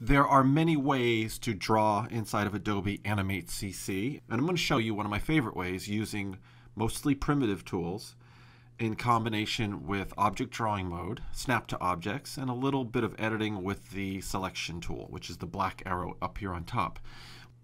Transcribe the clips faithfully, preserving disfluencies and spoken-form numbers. There are many ways to draw inside of Adobe Animate C C, and I'm going to show you one of my favorite ways using mostly primitive tools in combination with object drawing mode, snap to objects, and a little bit of editing with the selection tool, which is the black arrow up here on top.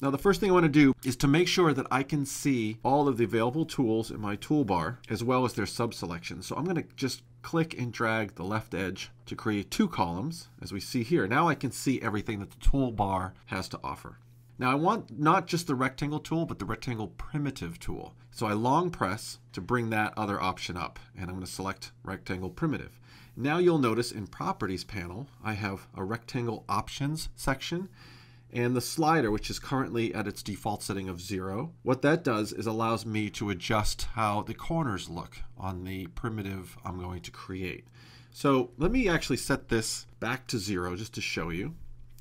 Now the first thing I want to do is to make sure that I can see all of the available tools in my toolbar as well as their subselections. So I'm going to just click and drag the left edge to create two columns as we see here. Now I can see everything that the toolbar has to offer. Now I want not just the rectangle tool, but the rectangle primitive tool. So I long press to bring that other option up, and I'm going to select rectangle primitive. Now you'll notice in properties panel, I have a rectangle options section and the slider, which is currently at its default setting of zero. What that does is allows me to adjust how the corners look on the primitive I'm going to create. So let me actually set this back to zero just to show you.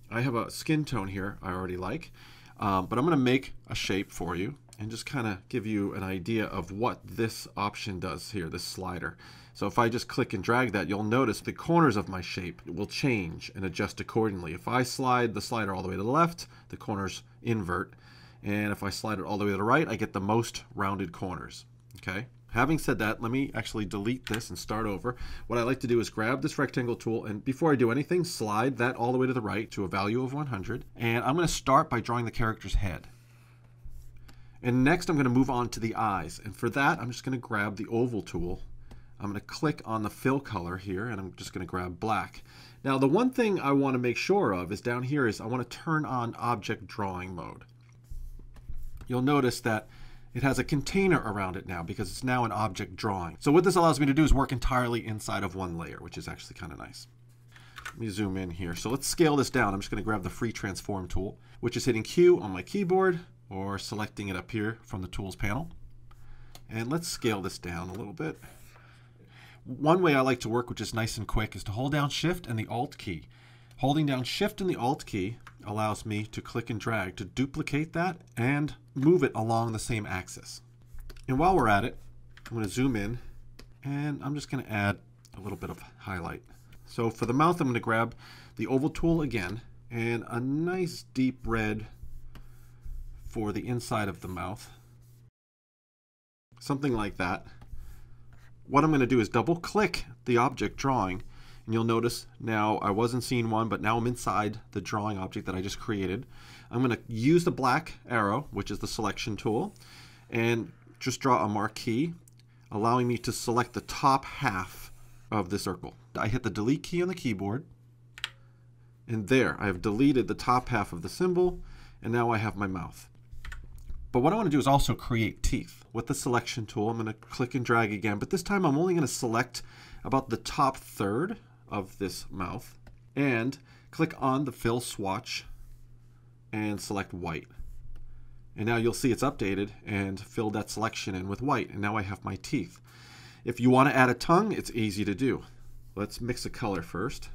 I have a skin tone here I already like, um, but I'm going to make a shape for you and just kind of give you an idea of what this option does here, this slider. So if I just click and drag that, you'll notice the corners of my shape will change and adjust accordingly. If I slide the slider all the way to the left, the corners invert. And if I slide it all the way to the right, I get the most rounded corners. Okay. Having said that, let me actually delete this and start over. What I like to do is grab this rectangle tool, and before I do anything, slide that all the way to the right to a value of one hundred. And I'm going to start by drawing the character's head. And next I'm going to move on to the eyes. And for that, I'm just going to grab the oval tool. I'm going to click on the fill color here, and I'm just going to grab black. Now the one thing I want to make sure of is down here is I want to turn on object drawing mode. You'll notice that it has a container around it now because it's now an object drawing. So what this allows me to do is work entirely inside of one layer, which is actually kind of nice. Let me zoom in here. So let's scale this down. I'm just going to grab the Free Transform tool, which is hitting Q on my keyboard or selecting it up here from the Tools panel. And let's scale this down a little bit. One way I like to work, which is nice and quick, is to hold down Shift and the Alt key. Holding down Shift and the Alt key allows me to click and drag to duplicate that and move it along the same axis. And while we're at it, I'm going to zoom in, and I'm just going to add a little bit of highlight. So for the mouth, I'm going to grab the oval tool again, and a nice deep red for the inside of the mouth. Something like that. What I'm going to do is double click the object drawing, and you'll notice now I wasn't seeing one, but now I'm inside the drawing object that I just created. I'm going to use the black arrow, which is the selection tool, and just draw a marquee, allowing me to select the top half of the circle. I hit the delete key on the keyboard, and there I have deleted the top half of the symbol, and now I have my mouth. But what I want to do is also create teeth. With the selection tool, I'm going to click and drag again, but this time I'm only going to select about the top third of this mouth and click on the fill swatch and select white. And now you'll see it's updated and filled that selection in with white, and now I have my teeth. If you want to add a tongue, it's easy to do. Let's mix a color first.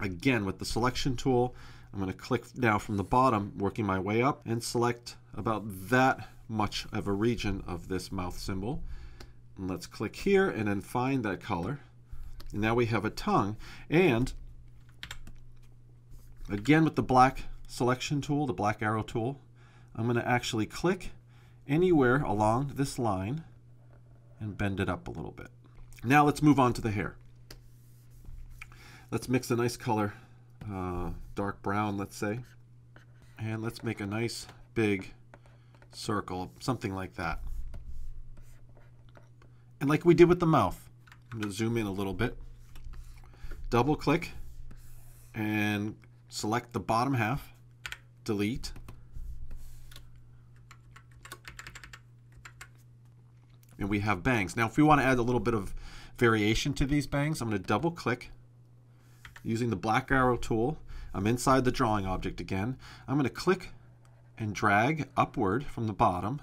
Again, with the selection tool, I'm going to click now from the bottom, working my way up, and select about that much of a region of this mouth symbol. And let's click here and then find that color. And now we have a tongue. And again, with the black selection tool, the black arrow tool, I'm going to actually click anywhere along this line and bend it up a little bit. Now let's move on to the hair. Let's mix a nice color. Uh, dark brown, let's say, and let's make a nice big circle, something like that. And like we did with the mouth, I'm going to zoom in a little bit, double click and select the bottom half, delete, and we have bangs. Now if we want to add a little bit of variation to these bangs, I'm going to double click. Using the black arrow tool, I'm inside the drawing object again. I'm going to click and drag upward from the bottom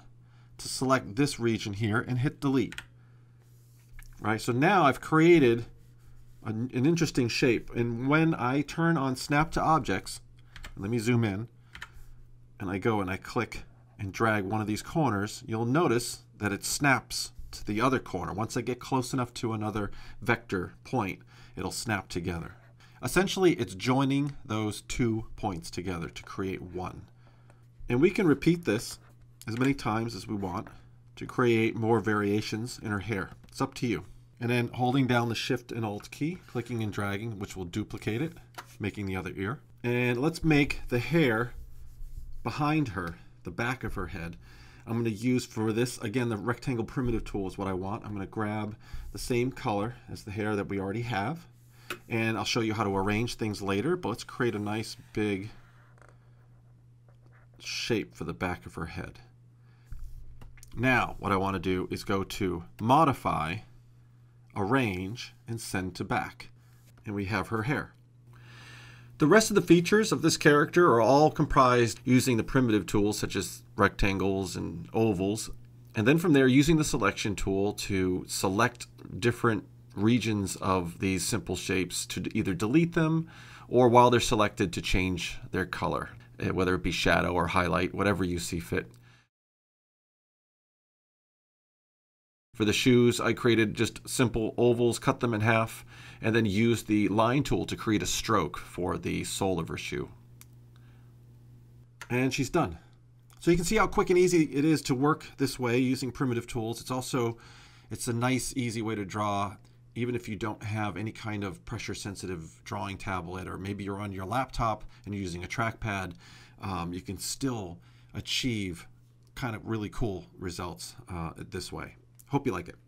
to select this region here and hit delete. Right, so now I've created an, an interesting shape. And when I turn on Snap to Objects, let me zoom in, and I go and I click and drag one of these corners, you'll notice that it snaps to the other corner. Once I get close enough to another vector point, it'll snap together. Essentially, it's joining those two points together to create one. And we can repeat this as many times as we want to create more variations in our hair. It's up to you. And then holding down the Shift and Alt key, clicking and dragging, which will duplicate it, making the other ear. And let's make the hair behind her, the back of her head. I'm going to use for this, again, the rectangle primitive tool is what I want. I'm going to grab the same color as the hair that we already have. And I'll show you how to arrange things later, but let's create a nice big shape for the back of her head. Now, what I want to do is go to Modify, Arrange, and Send to Back. And we have her hair. The rest of the features of this character are all comprised using the primitive tools such as rectangles and ovals, and then from there using the selection tool to select different regions of these simple shapes to either delete them or while they're selected to change their color, whether it be shadow or highlight, whatever you see fit. For the shoes, I created just simple ovals, cut them in half, and then used the line tool to create a stroke for the sole of her shoe. And she's done. So you can see how quick and easy it is to work this way using primitive tools. It's also, it's a nice, easy way to draw, even if you don't have any kind of pressure-sensitive drawing tablet, or maybe you're on your laptop and you're using a trackpad, um, you can still achieve kind of really cool results uh, this way. Hope you like it.